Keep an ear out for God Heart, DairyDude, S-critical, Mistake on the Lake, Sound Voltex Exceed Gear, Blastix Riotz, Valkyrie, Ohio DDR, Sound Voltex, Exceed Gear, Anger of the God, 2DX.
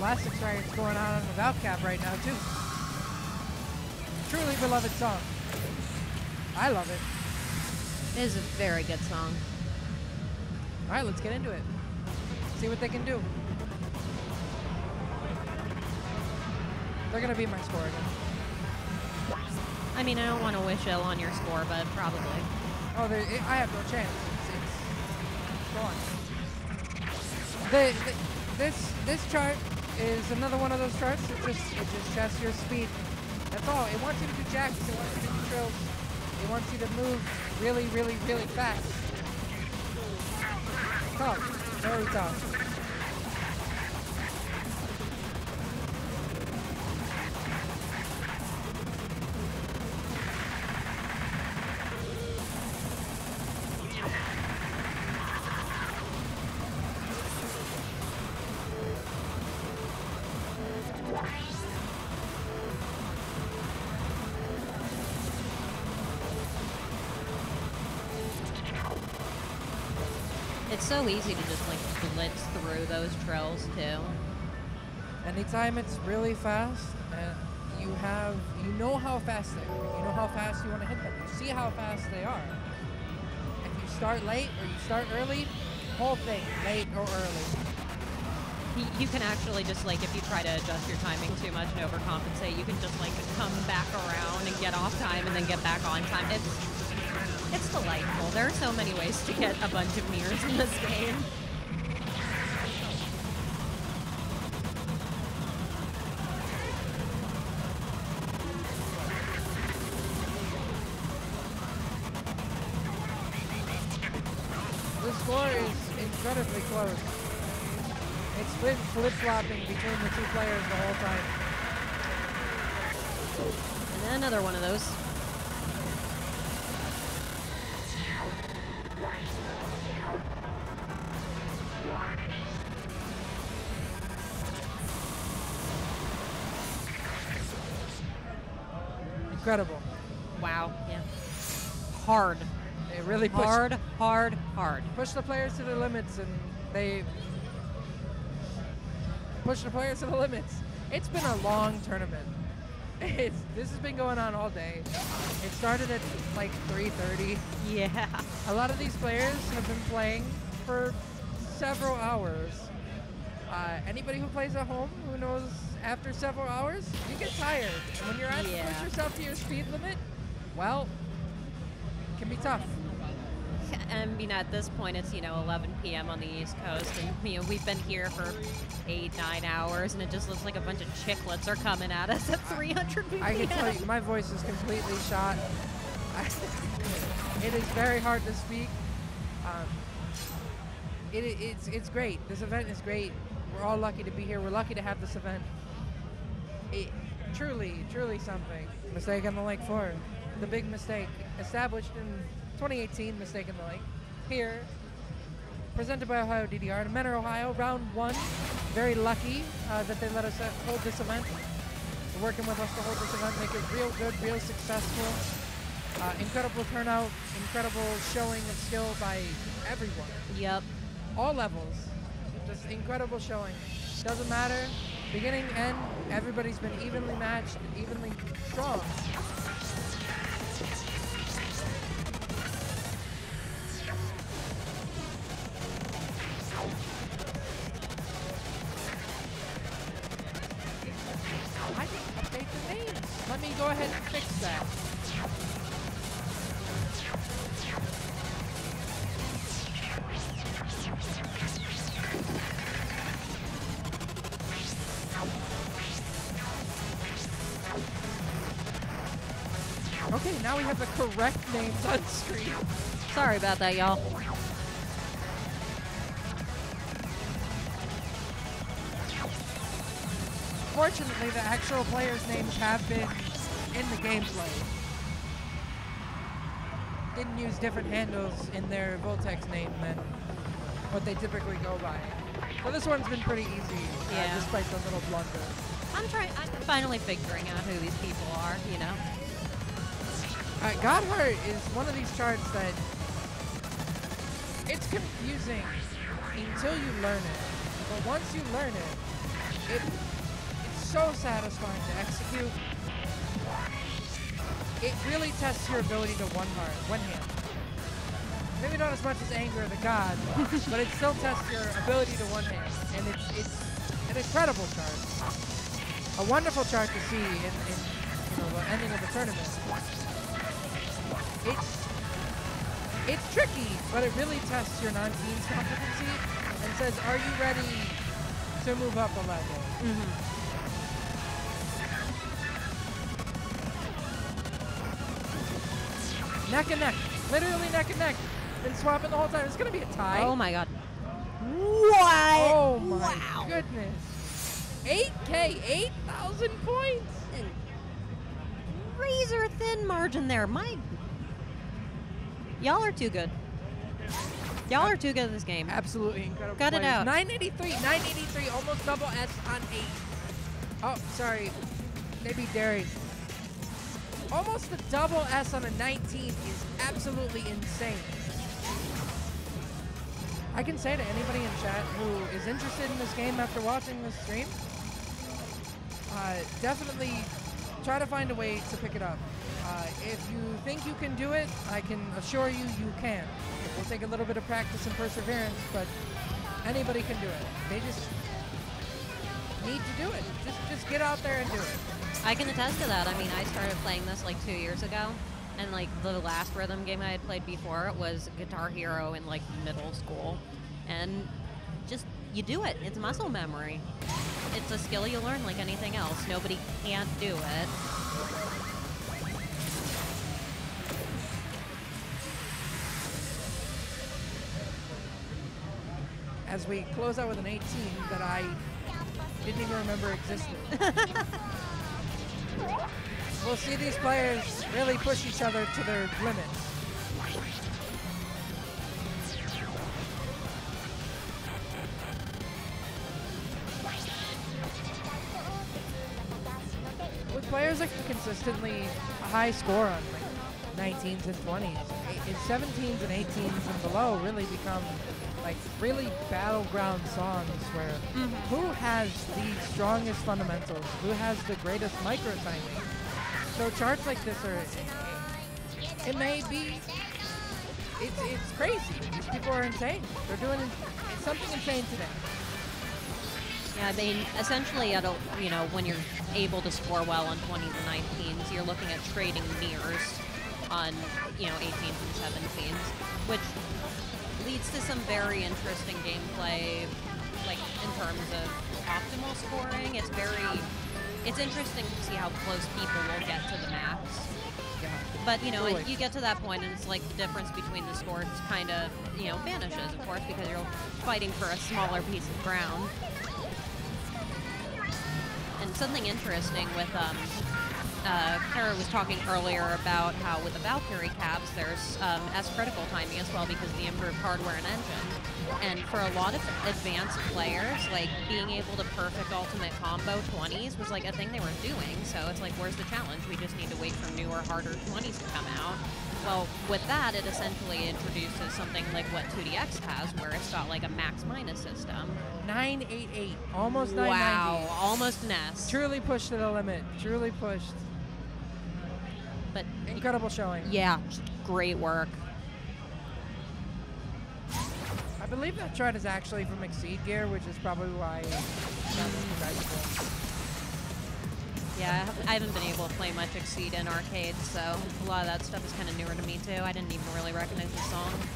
Blastix Riotz going on the Valkyrie right now, too. Truly beloved song. I love it. It is a very good song. All right, let's get into it. See what they can do. They're going to be my score again. I mean, I don't want to wish ill on your score, but probably. Oh, I have no chance. It's gone. This chart is another one of those charts that just tests your speed. That's all. It wants you to do jacks. It wants you to do drills. It wants you to move really, really, really fast. Tough. Very tough. It's so easy to just like blitz through those trails too. Anytime it's really fast, and you know how fast they are. You know how fast you want to hit them. You see how fast they are. If you start late or you start early, whole thing, late or early. You can actually just like, if you try to adjust your timing too much and overcompensate, you can just like come back around and get off time and then get back on time. It's delightful. There are so many ways to get a bunch of mirrors in this game. The score is incredibly close. It's been flip-flopping between the two players the whole time. And then another one of those. Incredible. Wow. Yeah. Hard. They really pushed. Hard, hard, hard. Push the players to the limits, and they push the players to the limits. It's been a long tournament. This has been going on all day. It started at like 3:30. Yeah. A lot of these players have been playing for several hours. Anybody who plays at home who knows after several hours, you get tired. And when you're asked to push yourself to your speed limit, well, it can be tough. I mean, at this point, it's, you know, 11 p.m. on the East Coast, and, you know, we've been here for 8-9 hours, and it just looks like a bunch of chiclets are coming at us at 300 p.m. I can tell you, my voice is completely shot. It is very hard to speak. It's great. This event is great. We're all lucky to be here. We're lucky to have this event. It truly, truly something. Mistake on the Lake 4. The big mistake. Established in 2018, Mistake on the Lake. Here, presented by Ohio DDR. In Mentor, Ohio, round one. Very lucky that they let us hold this event. They're working with us to hold this event, make it real good, real successful. Incredible turnout, incredible showing of skill by everyone. Yep. All levels. Just incredible showing. Doesn't matter. Beginning, end, everybody's been evenly matched, evenly strong. I didn't update the names. Let me go ahead and fix that. Okay, now we have the correct names on screen. Sorry about that, y'all. Fortunately, the actual players' names have been in the gameplay. Didn't use different handles in their Voltex name than what they typically go by. So this one's been pretty easy, despite the little blunder. I'm finally figuring out who these people are, you know. God Heart is one of these charts that it's confusing until you learn it. But once you learn it, It's so satisfying to execute. It really tests your ability to one-hand. Maybe not as much as Anger of the God, but it still tests your ability to one-hand. And it's an incredible chart. A wonderful chart to see in the ending of the tournament. It's tricky, but it really tests your non-teens competency and says, are you ready to move up a level? Mm-hmm. Neck and neck, literally neck and neck. Been swapping the whole time. It's gonna be a tie. Oh my god. What? Oh my goodness. 8K, 8,000 points. Razor thin margin there. My. Y'all are too good. Y'all are too good at this game. Absolutely incredible. Cut it out. 983, 983, almost double S on 8. Oh, sorry. Maybe Dairy. Almost the double S on a 19 is absolutely insane. I can say to anybody in chat who is interested in this game after watching this stream, definitely try to find a way to pick it up. If you think you can do it, I can assure you, you can. It will take a little bit of practice and perseverance, but anybody can do it. They just need to do it. Just get out there and do it. I can attest to that. I mean, I started playing this like 2 years ago, and like the last rhythm game I had played before was Guitar Hero in like middle school. And just, you do it. It's muscle memory. It's a skill you learn like anything else. Nobody can't do it. As we close out with an 18 that I didn't even remember existed. We'll see these players really push each other to their limits. With players that can consistently high score on 19s and 20s, 17s and 18s and below really become like really battleground songs where who has the strongest fundamentals, who has the greatest micro timing. So charts like this are, it may be, it's crazy. These people are insane. They're doing something insane today. Yeah, I mean, essentially, you know, when you're able to score well on 20s and 19s, you're looking at trading mirrors on, you know, 18s and 17s, which leads to some very interesting gameplay, like in terms of optimal scoring. It's it's interesting to see how close people will get to the max. Yeah. But you know, you get to that point and it's like the difference between the scores kind of, you know, vanishes, of course, because you're fighting for a smaller piece of ground. And something interesting with, Kara was talking earlier about how with the Valkyrie cabs, there's S-critical timing as well because of the improved hardware and engine. And for a lot of advanced players, like being able to perfect ultimate combo 20s was like a thing they were doing. So it's like, where's the challenge? We just need to wait for newer, harder 20s to come out. Well, with that, it essentially introduces something like what 2DX has, where it's got like a max-minus system. 988, almost 990. Wow, almost an S. Truly pushed to the limit, truly pushed. But incredible showing. Yeah, great work. I believe that chart is actually from Exceed Gear, which is probably why yeah, I haven't been able to play much Exceed in arcades, so a lot of that stuff is kind of newer to me too. I didn't even really recognize the song.